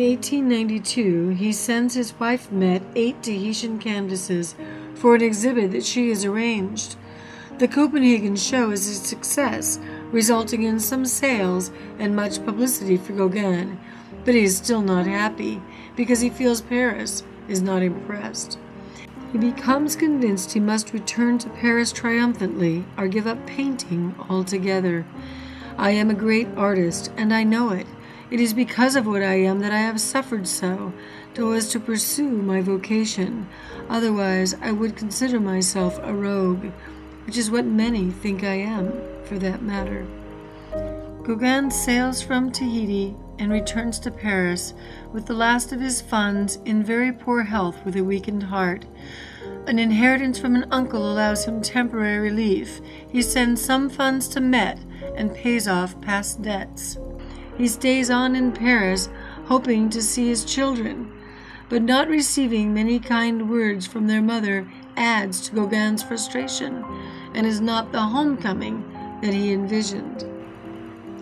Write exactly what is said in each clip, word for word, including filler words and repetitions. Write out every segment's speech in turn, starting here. In eighteen ninety-two, he sends his wife Met eight Tahitian canvases for an exhibit that she has arranged. The Copenhagen show is a success, resulting in some sales and much publicity for Gauguin, but he is still not happy because he feels Paris is not impressed. He becomes convinced he must return to Paris triumphantly or give up painting altogether. I am a great artist, and I know it. It is because of what I am that I have suffered so, so as to pursue my vocation. Otherwise, I would consider myself a rogue, which is what many think I am, for that matter. Gauguin sails from Tahiti and returns to Paris with the last of his funds, in very poor health, with a weakened heart. An inheritance from an uncle allows him temporary relief. He sends some funds to Met and pays off past debts. He stays on in Paris, hoping to see his children, but not receiving many kind words from their mother adds to Gauguin's frustration and is not the homecoming that he envisioned.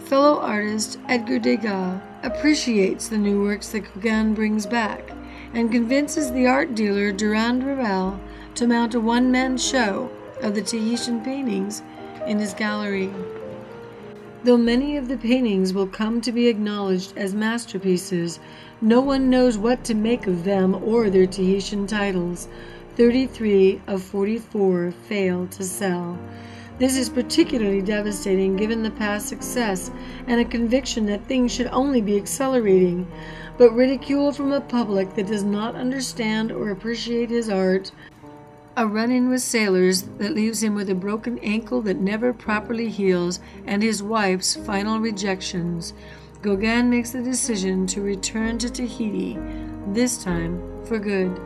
Fellow artist Edgar Degas appreciates the new works that Gauguin brings back and convinces the art dealer Durand-Ruel to mount a one-man show of the Tahitian paintings in his gallery. Though many of the paintings will come to be acknowledged as masterpieces, no one knows what to make of them or their Tahitian titles. thirty-three of forty-four fail to sell. This is particularly devastating given the past success and a conviction that things should only be accelerating, but ridicule from a public that does not understand or appreciate his art, a run-in with sailors that leaves him with a broken ankle that never properly heals, and his wife's final rejections, Gauguin makes the decision to return to Tahiti, this time for good.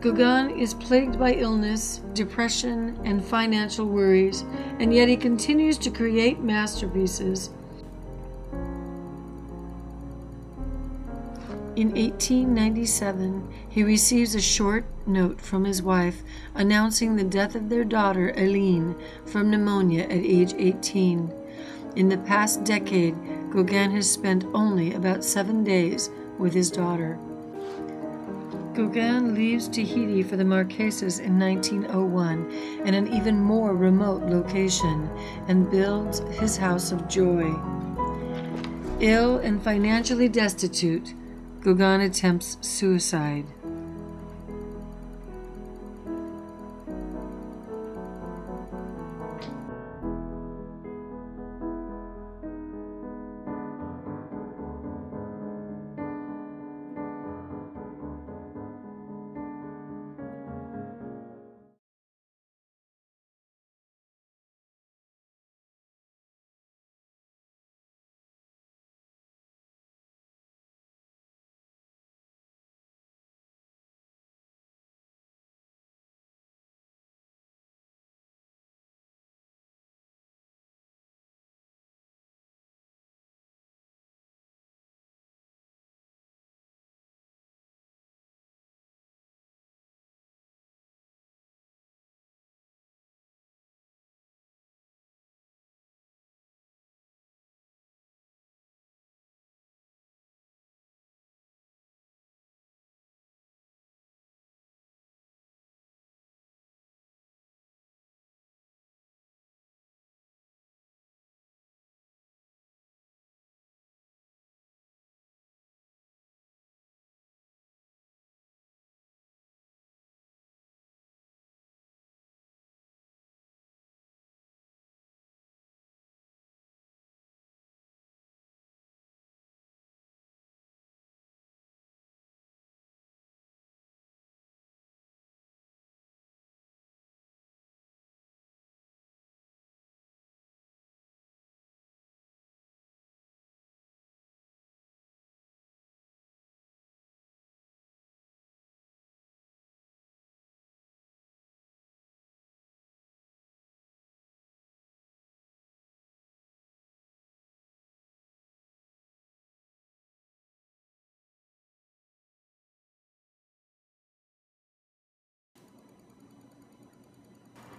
Gauguin is plagued by illness, depression, and financial worries, and yet he continues to create masterpieces. In eighteen ninety-seven, he receives a short note from his wife announcing the death of their daughter, Aline, from pneumonia at age eighteen. In the past decade, Gauguin has spent only about seven days with his daughter. Gauguin leaves Tahiti for the Marquesas in nineteen oh one in an even more remote location and builds his house of joy. Ill and financially destitute, Gauguin attempts suicide.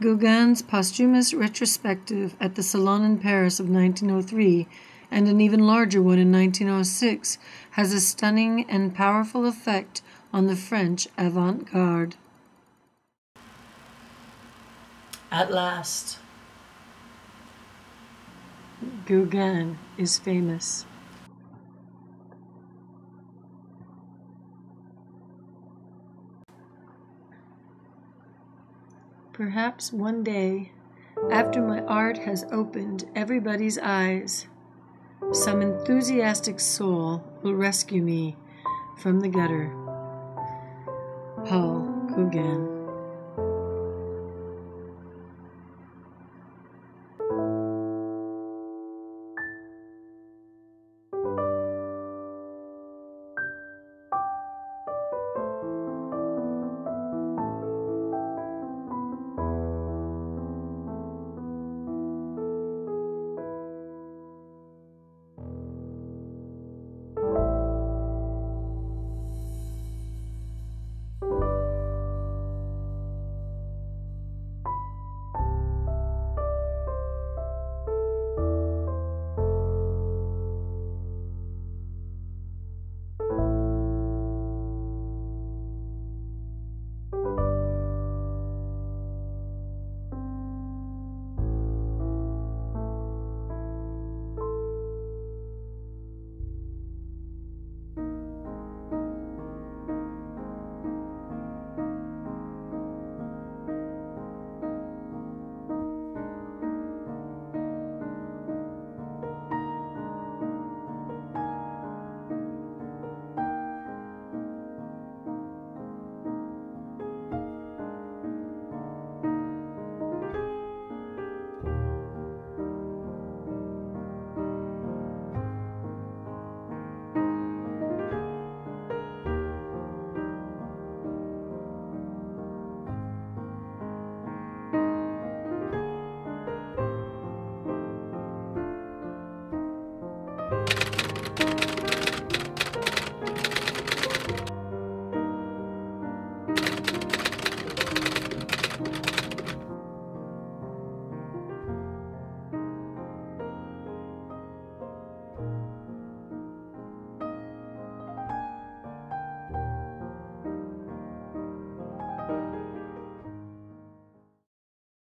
Gauguin's posthumous retrospective at the Salon in Paris of nineteen oh three and an even larger one in nineteen oh six, has a stunning and powerful effect on the French avant-garde. At last, Gauguin is famous. Perhaps one day, after my art has opened everybody's eyes, some enthusiastic soul will rescue me from the gutter. Paul Gauguin.